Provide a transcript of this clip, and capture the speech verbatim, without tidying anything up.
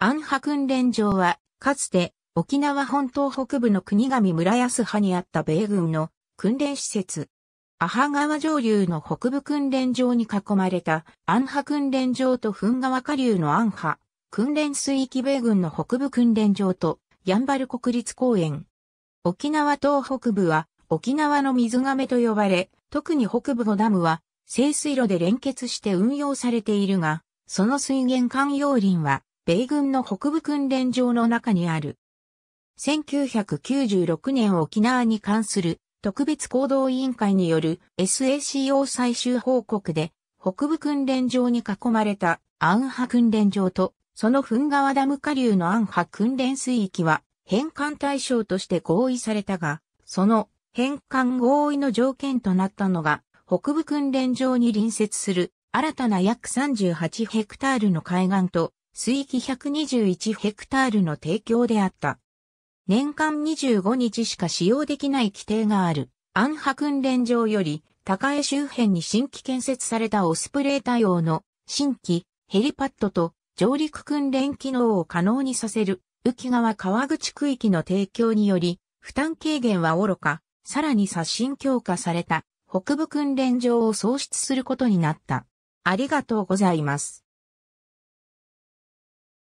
安波訓練場は、かつて沖縄本島北部の国頭村安波にあった米軍の訓練施設。安波川上流の北部訓練場に囲まれた安波訓練場と噴川下流の安波訓練水域米軍の北部訓練場とやんばる国立公園。沖縄東北部は沖縄の水がめと呼ばれ、特に北部のダムは整水路で連結して運用されているが、その水源間用林は米軍の北部訓練場の中にある。せんきゅうひゃくきゅうじゅうろくねん沖縄に関する特別行動委員会による サコ 最終報告で北部訓練場に囲まれた安波訓練場とその噴川ダム下流の安波訓練水域は返還対象として合意されたが、その返還合意の条件となったのが北部訓練場に隣接する新たな約さんじゅうはちヘクタールの海岸と水域ひゃくにじゅういちヘクタールの提供であった。年間にじゅうごにちしか使用できない規定がある安波訓練場より高江周辺に新規建設されたオスプレイ対応の新規ヘリパッドと上陸訓練機能を可能にさせる宇城川川口区域の提供により負担軽減はおろか、さらに刷新強化された北部訓練場を創出することになった。ありがとうございます。